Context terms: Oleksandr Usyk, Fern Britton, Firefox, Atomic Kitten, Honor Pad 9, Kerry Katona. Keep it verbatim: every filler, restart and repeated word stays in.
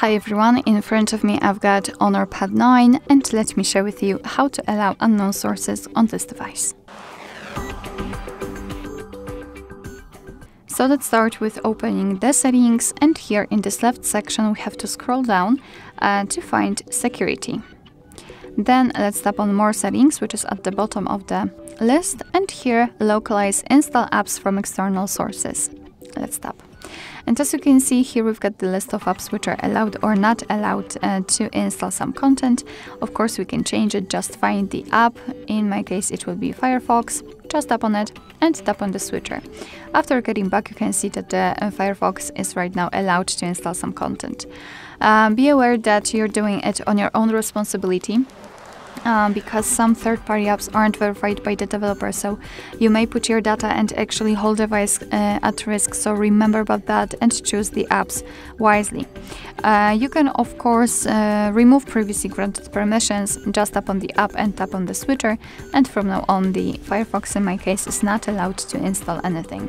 Hi everyone, in front of me I've got Honor Pad nine, and let me share with you how to allow unknown sources on this device. So let's start with opening the settings, and here in this left section we have to scroll down uh, to find security. Then let's tap on more settings, which is at the bottom of the list, and here localize install apps from external sources. Let's tap. And as you can see here, we've got the list of apps which are allowed or not allowed uh, to install some content. Of course we can change it, just find the app, in my case it will be Firefox, just tap on it and tap on the switcher. After getting back you can see that the uh, Firefox is right now allowed to install some content. Um, be aware that you're doing it on your own responsibility. Um, because some third-party apps aren't verified by the developer, so you may put your data and actually whole device uh, at risk, so remember about that and choose the apps wisely. Uh, you can of course uh, remove previously granted permissions, just tap on the app and tap on the switcher, and from now on the Firefox in my case is not allowed to install anything.